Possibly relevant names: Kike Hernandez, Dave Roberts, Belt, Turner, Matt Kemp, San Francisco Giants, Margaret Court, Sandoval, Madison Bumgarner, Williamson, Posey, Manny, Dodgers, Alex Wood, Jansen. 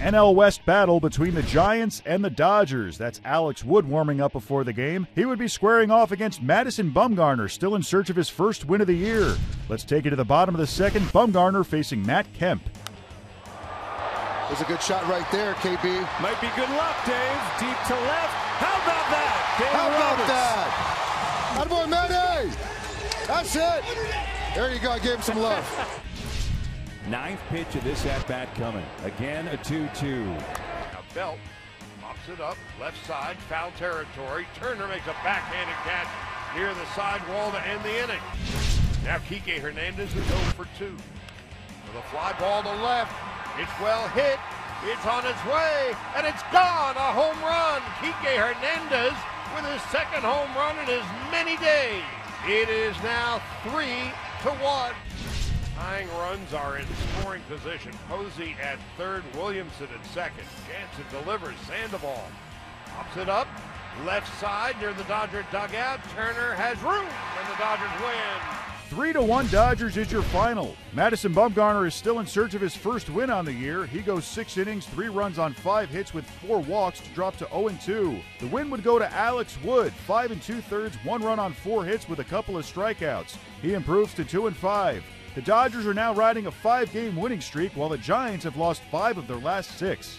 NL West battle between the Giants and the Dodgers. That's Alex Wood warming up before the game. He would be squaring off against Madison Bumgarner, still in search of his first win of the year. Let's take it to the bottom of the second. Bumgarner facing Matt Kemp. There's a good shot right there, KB. Might be good luck, Dave. Deep to left. How about that? Dave How Roberts. About that? That boy, Manny. That's it. There you go. I gave him some love. Ninth pitch of this at-bat coming. Again, a 2-2. Now Belt pops it up, left side, foul territory. Turner makes a backhanded catch near the side wall to end the inning. Now Kike Hernandez is 0 for 2. With a fly ball to left, it's well hit, it's on its way, and it's gone! A home run! Kike Hernandez with his second home run in as many days. It is now 3-1. Tying runs are in scoring position. Posey at third, Williamson at second. Jansen delivers, Sandoval pops it up, left side near the Dodger dugout. Turner has room, and the Dodgers win. 3-1 Dodgers is your final. Madison Bumgarner is still in search of his first win on the year. He goes 6 innings, 3 runs on 5 hits with 4 walks to drop to 0-2. The win would go to Alex Wood, 5 2/3, 1 run on 4 hits with a couple of strikeouts. He improves to 2-5. The Dodgers are now riding a 5-game winning streak, while the Giants have lost 5 of their last 6.